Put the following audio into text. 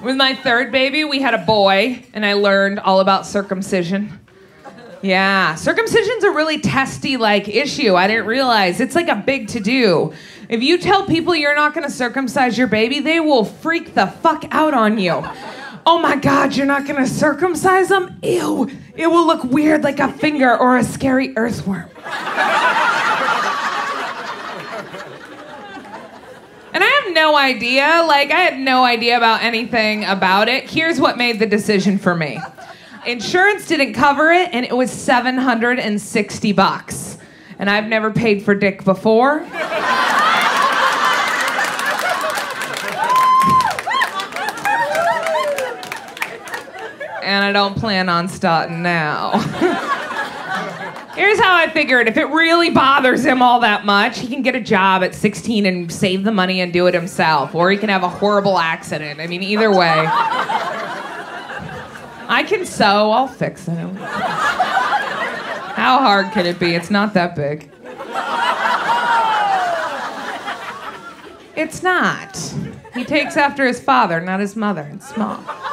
With my third baby, we had a boy, and I learned all about circumcision. Yeah, circumcision's a really testy, issue. I didn't realize. It's like a big to-do. If you tell people you're not going to circumcise your baby, they will freak the fuck out on you. Oh my God, you're not going to circumcise them? Ew, it will look weird like a finger or a scary earthworm. And I have no idea. I had no idea about anything about it. Here's what made the decision for me. Insurance didn't cover it, and it was $760. And I've never paid for dick before. And I don't plan on starting now. Here's how I figured. If it really bothers him all that much, he can get a job at 16 and save the money and do it himself. Or he can have a horrible accident. I mean, either way. I can sew, I'll fix him. How hard could it be? It's not that big. It's not. He takes after his father, not his mother. It's small.